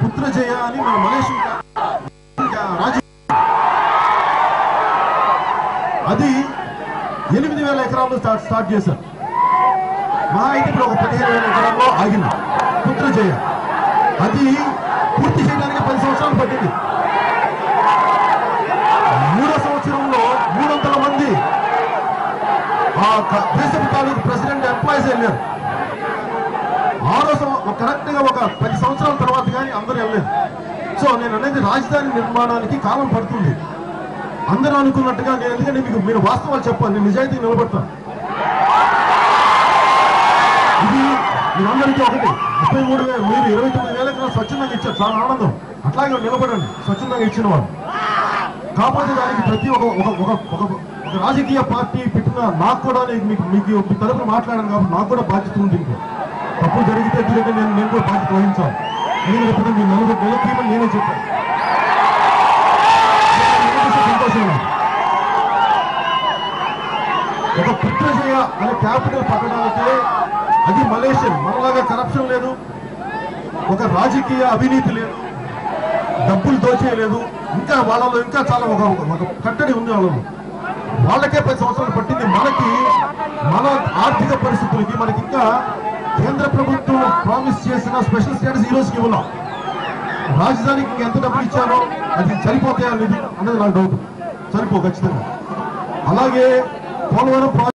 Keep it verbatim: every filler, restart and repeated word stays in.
붙들어져야 아니면 뭐겠습니까? 라지 అది ఎనిమిది వేల ఎకరాలు స్టార్ట్ చేశారు. మా అయితే ఇప్పుడు ఒక పదిహేను వేల ఎకరాల్లో ఆగిన పుత్రజయ అది పూర్తి చేయడానికి పది సంవత్సరాలు పట్టింది. మూడో సంవత్సరంలో మూడు వందల మంది ఆ ప్రిన్సిపల్ కాలేజ్ ప్రెసిడెంట్ ఎంప్లాయీస్ వెళ్ళారు. ఆరో కరెక్ట్ గా ఒక పది సంవత్సరాల తర్వాత కానీ అందరూ వెళ్ళలేదు. సో నేను అనేది రాజధాని నిర్మాణానికి కాలం పడుతుంది అందరూ అనుకున్నట్టుగా. నేను ఎందుకంటే మీకు మీరు వాస్తవాలు చెప్పాను, నేను నిజాయితీ నిలబడతాను. ఇది మీరు అందరికీ ఒకటి ముప్పై మూడు వేలు మీరు ఇరవై తొమ్మిది వేల కన్నా స్వచ్ఛందంగా ఇచ్చారు, చాలా ఆనందం. అట్లాగే నిలబడండి స్వచ్ఛందంగా ఇచ్చిన వాళ్ళు. కాకపోతే దానికి ప్రతి ఒక ఒక రాజకీయ పార్టీ పెట్టిన నాకు కూడా మీకు మీకు తరపున మాట్లాడాను కాబట్టి నాకు కూడా బాధ్యత ఉంది. ఇంకా తప్పు జరిగితే ఎదురైతే నేను నేను కూడా బాధ్యత వహించాను. నేను చెప్పిన మీ నలుగురు నెలకీమని నేనే చెప్పాను. ఒక పుత్రజయ అనే క్యాపిటల్ పట్టడానికి అది మలేషియన్ మనలాగా కరప్షన్ లేదు, ఒక రాజకీయ అవినీతి లేదు, డబ్బులు దోచేయలేదు. ఇంకా వాళ్ళలో ఇంకా చాలా ఒక ఒక కట్టడి ఉంది వాళ్ళలో. వాళ్ళకే పది సంవత్సరాలు పట్టింది. మనకి మన ఆర్థిక పరిస్థితులకి మనకి ఇంకా కేంద్ర ప్రభుత్వం ప్రామిస్ చేసిన స్పెషల్ స్టేటస్ ఈ రోజుకి ఇవ్వలేం. రాజధానికి ఎంత డబ్బులు ఇచ్చారో అది సరిపోతాయా అనేది అన్నది నాకు డౌట్. సరిపో ఖచ్చితంగా. అలాగే పోలవరం ప్రాజెక్ట్